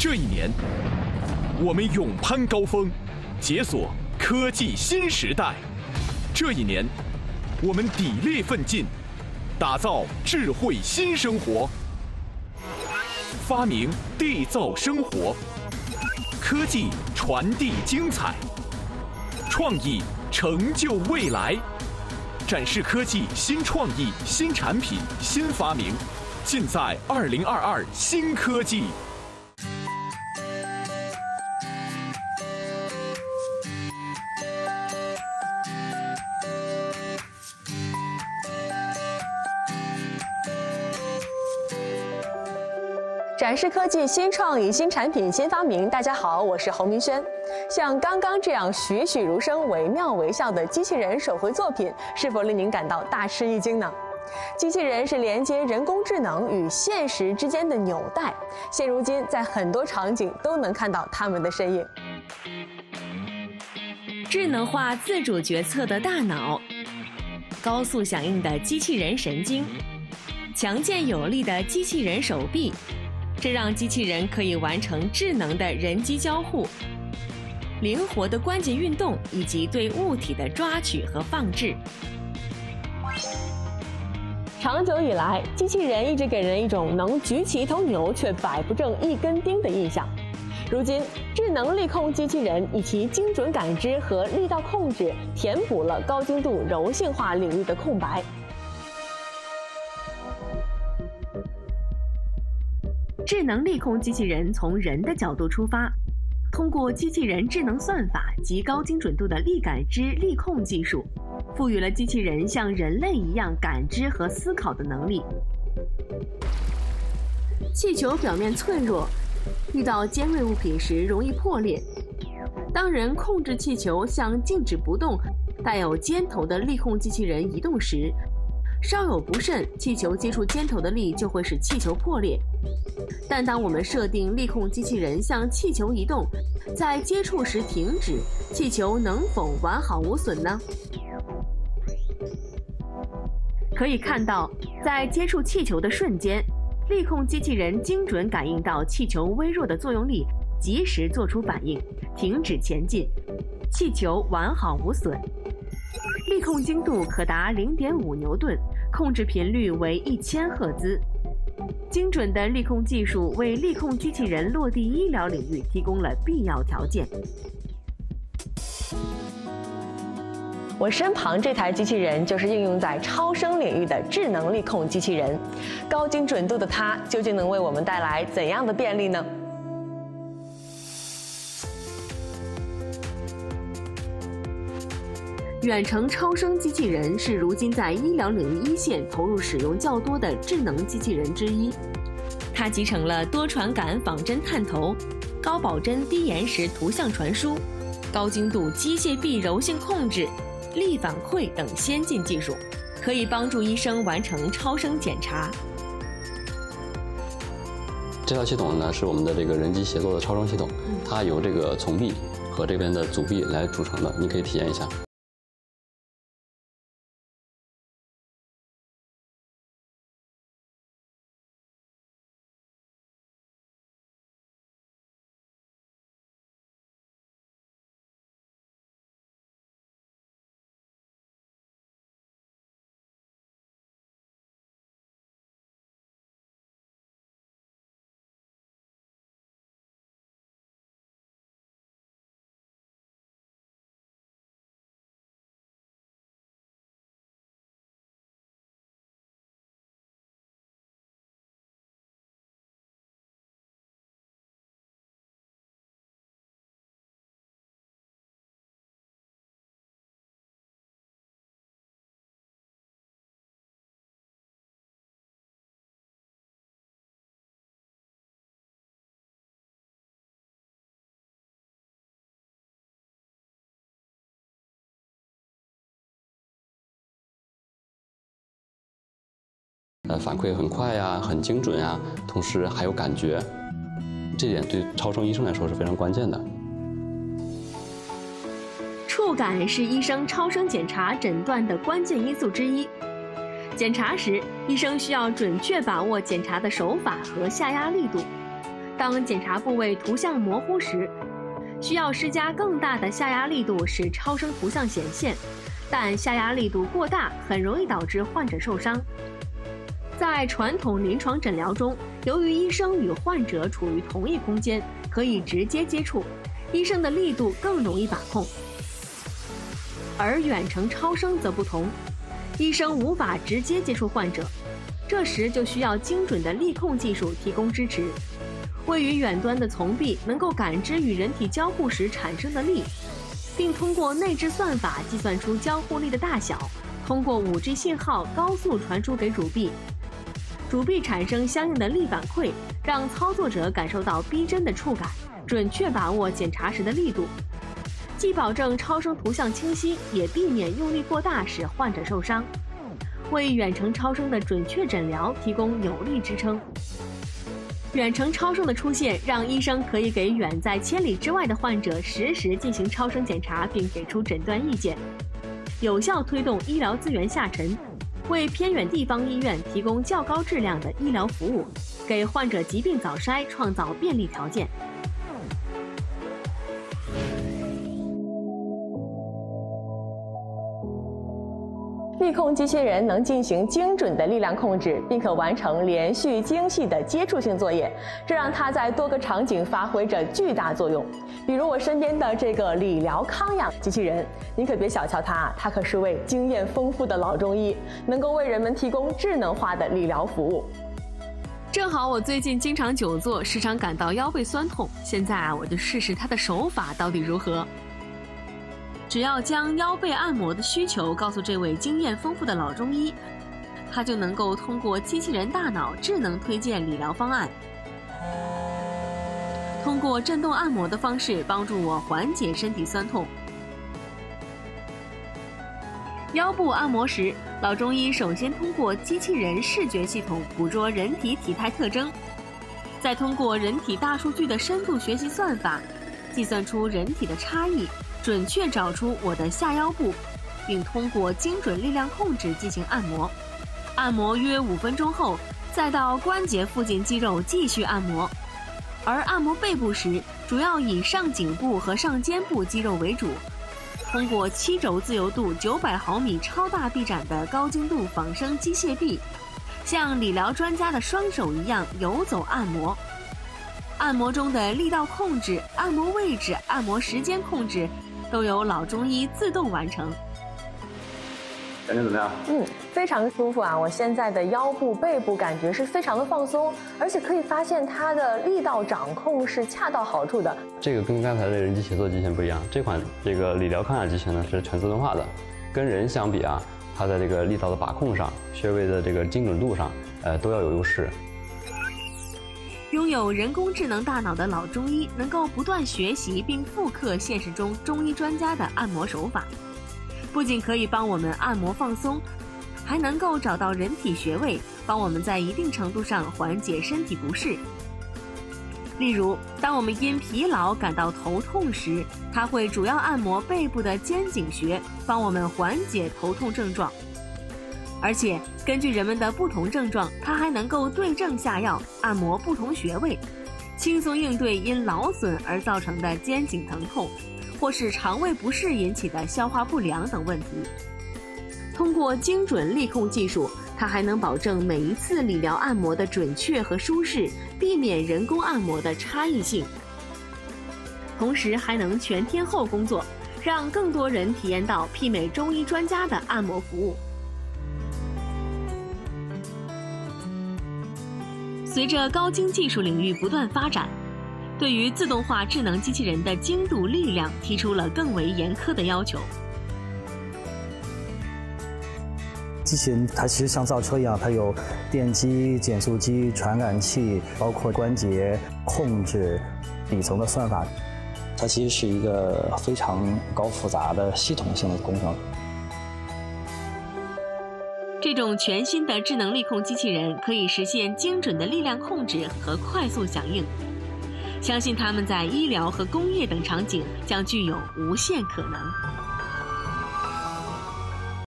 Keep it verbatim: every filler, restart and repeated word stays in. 这一年，我们勇攀高峰，解锁科技新时代。这一年，我们砥砺奋进，打造智慧新生活，发明缔造生活。 科技传递精彩，创意成就未来，展示科技新创意、新产品、新发明，尽在二零二二新科技。展示科技新创意、新产品、新发明。大家好，我是侯明轩。像刚刚这样栩栩如生、惟妙惟肖的机器人手绘作品，是否令您感到大吃一惊呢？机器人是连接人工智能与现实之间的纽带，现如今在很多场景都能看到它们的身影。智能化自主决策的大脑，高速响应的机器人神经，强健有力的机器人手臂。 这让机器人可以完成智能的人机交互、灵活的关节运动以及对物体的抓取和放置。长久以来，机器人一直给人一种能举起一头牛却摆不正一根钉的印象。如今，智能力控机器人以其精准感知和力道控制，填补了高精度柔性化领域的空白。 智能力控机器人从人的角度出发，通过机器人智能算法及高精准度的力感知、力控技术，赋予了机器人像人类一样感知和思考的能力。气球表面脆弱，遇到尖锐物品时容易破裂。当人控制气球向静止不动、带有尖头的力控机器人移动时， 稍有不慎，气球接触尖头的力就会使气球破裂。但当我们设定力控机器人向气球移动，在接触时停止，气球能否完好无损呢？可以看到，在接触气球的瞬间，力控机器人精准感应到气球微弱的作用力，及时做出反应，停止前进，气球完好无损。 力控精度可达 零点五 牛顿，控制频率为 一千 赫兹。精准的力控技术为力控机器人落地医疗领域提供了必要条件。我身旁这台机器人就是应用在超声领域的智能力控机器人。高精准度的它究竟能为我们带来怎样的便利呢？ 远程超声机器人是如今在医疗领域一线投入使用较多的智能机器人之一。它集成了多传感仿真探头、高保真低延时图像传输、高精度机械臂柔性控制、力反馈等先进技术，可以帮助医生完成超声检查。这套系统呢是我们的这个人机协作的超声系统，它由这个从臂和这边的足臂来组成的，你可以体验一下。 呃，反馈很快呀，很精准呀，同时还有感觉，这点对超声医生来说是非常关键的。触后感是医生超声检查诊断的关键因素之一。检查时，医生需要准确把握检查的手法和下压力度。当检查部位图像模糊时，需要施加更大的下压力度使超声图像显现，但下压力度过大很容易导致患者受伤。在传统临床诊疗中，由于医生与患者处于同一空间，可以直接接触，医生的力度更容易把控。而远程超声则不同，医生无法直接接触患者，这时就需要精准的力控技术提供支持。位于远端的丛壁能够感知与人体交互时产生的力，并通过内置算法计算出交互力的大小，通过 五G 信号高速传输给主臂，主臂产生相应的力反馈，让操作者感受到逼真的触感，准确把握检查时的力度，既保证超声图像清晰，也避免用力过大使患者受伤，为远程超声的准确诊疗提供有力支撑。远程超声的出现，让医生可以给远在千里之外的患者实时进行超声检查，并给出诊断意见，有效推动医疗资源下沉，为偏远地方医院提供较高质量的医疗服务，给患者疾病早筛创造便利条件。力控机器人能进行精准的力量控制，并可完成连续精细的接触性作业，这让它在多个场景发挥着巨大作用。比如我身边的这个理疗康养机器人，您可别小瞧它啊，它可是位经验丰富的老中医，能够为人们提供智能化的理疗服务。正好我最近经常久坐，时常感到腰背酸痛，现在啊，我就试试它的手法到底如何。只要将腰背按摩的需求告诉这位经验丰富的老中医，他就能够通过机器人大脑智能推荐理疗方案，通过震动按摩的方式帮助我缓解身体酸痛。腰部按摩时，老中医首先通过机器人视觉系统捕捉人体体态特征，再通过人体大数据的深度学习算法，计算出人体的差异，准确找出我的下腰部，并通过精准力量控制进行按摩。按摩约五分钟后，再到关节附近肌肉继续按摩。而按摩背部时，主要以上颈部和上肩部肌肉为主，通过七轴自由度九百毫米超大臂展的高精度仿生机械臂，像理疗专家的双手一样游走按摩。按摩中的力道控制、按摩位置、按摩时间控制，都由老中医自动完成。感觉怎么样？嗯，非常舒服啊！我现在的腰部、背部感觉是非常的放松，而且可以发现它的力道掌控是恰到好处的。这个跟刚才的人机协作机器人不一样，这款这个理疗康养机器人呢是全自动化的，跟人相比啊，它在这个力道的把控上、穴位的这个精准度上，呃，都要有优势。拥有人工智能大脑的老中医能够不断学习并复刻现实中中医专家的按摩手法，不仅可以帮我们按摩放松，还能够找到人体穴位，帮我们在一定程度上缓解身体不适。例如，当我们因疲劳感到头痛时，它会主要按摩背部的肩颈穴，帮我们缓解头痛症状。而且根据人们的不同症状，它还能够对症下药，按摩不同穴位，轻松应对因劳损而造成的肩颈疼痛，或是肠胃不适引起的消化不良等问题。通过精准力控技术，它还能保证每一次理疗按摩的准确和舒适，避免人工按摩的差异性。同时还能全天候工作，让更多人体验到媲美中医专家的按摩服务。随着高精技术领域不断发展，对于自动化智能机器人的精度、力量提出了更为严苛的要求。机器人它其实像造车一样，它有电机、减速机、传感器，包括关节控制、底层的算法。它其实是一个非常高复杂的系统性的工程。这种全新的智能力控机器人可以实现精准的力量控制和快速响应，相信它们在医疗和工业等场景将具有无限可能。